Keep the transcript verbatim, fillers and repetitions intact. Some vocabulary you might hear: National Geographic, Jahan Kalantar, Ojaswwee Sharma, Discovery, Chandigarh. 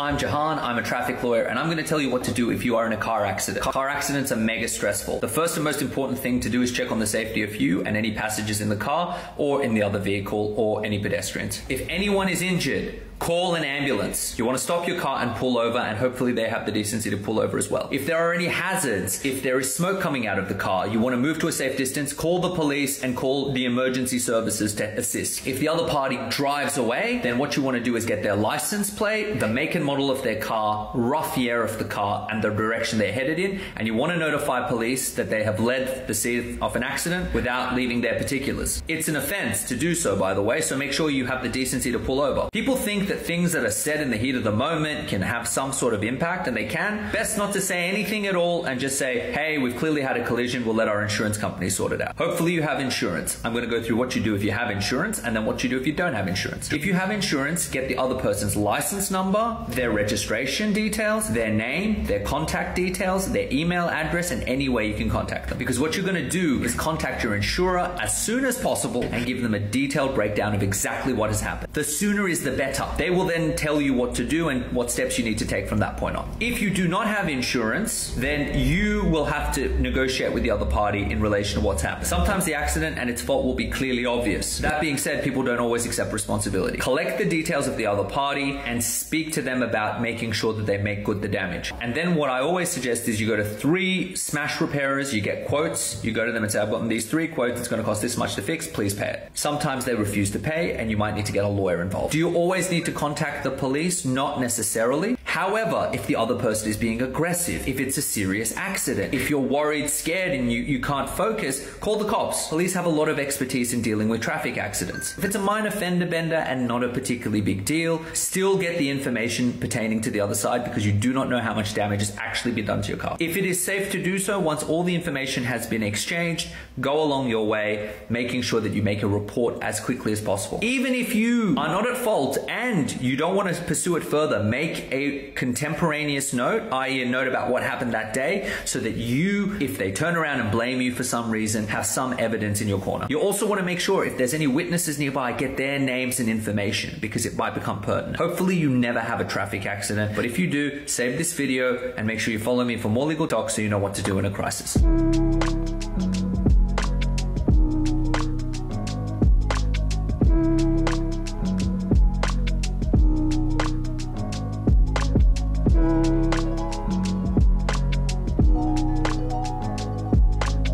I'm Jahan, I'm a traffic lawyer, and I'm going to tell you what to do if you are in a car accident. Car accidents are mega stressful. The first and most important thing to do is check on the safety of you and any passengers in the car or in the other vehicle or any pedestrians. If anyone is injured, call an ambulance. You want to stop your car and pull over, and hopefully they have the decency to pull over as well. If there are any hazards, if there is smoke coming out of the car, you want to move to a safe distance, call the police and call the emergency services to assist. If the other party drives away, then what you want to do is get their license plate, the make and model of their car, rough year of the car, and the direction they're headed in, and you want to notify police that they have led the scene of an accident without leaving their particulars. It's an offense to do so, by the way, so make sure you have the decency to pull over. People think that things that are said in the heat of the moment can have some sort of impact, and they can. Best not to say anything at all and just say, hey, we've clearly had a collision, we'll let our insurance company sort it out. Hopefully you have insurance. I'm going to go through what you do if you have insurance and then what you do if you don't have insurance. If you have insurance, get the other person's license number, their registration details, their name, their contact details, their email address, and any way you can contact them. Because what you're going to do is contact your insurer as soon as possible and give them a detailed breakdown of exactly what has happened. The sooner is the better. They will then tell you what to do and what steps you need to take from that point on. If you do not have insurance, then you will have to negotiate with the other party in relation to what's happened. Sometimes the accident and its fault will be clearly obvious. That being said, people don't always accept responsibility. Collect the details of the other party and speak to them about making sure that they make good the damage. And then what I always suggest is you go to three smash repairers, you get quotes, you go to them and say, I've gotten these three quotes, it's going to cost this much to fix, please pay it. Sometimes they refuse to pay and you might need to get a lawyer involved. Do you always need to contact the police? Not necessarily. However, if the other person is being aggressive, if it's a serious accident, if you're worried, scared, and you, you can't focus, call the cops. Police have a lot of expertise in dealing with traffic accidents. If it's a minor fender bender and not a particularly big deal, still get the information pertaining to the other side because you do not know how much damage has actually been done to your car. If it is safe to do so, once all the information has been exchanged, go along your way, making sure that you make a report as quickly as possible. Even if you are not at fault and you don't want to pursue it further, make a contemporaneous note, that is a note about what happened that day, so that you, if they turn around and blame you for some reason, have some evidence in your corner. You also want to make sure if there's any witnesses nearby, get their names and information because it might become pertinent. Hopefully you never have a traffic accident, but if you do, save this video and make sure you follow me for more legal docs so you know what to do in a crisis.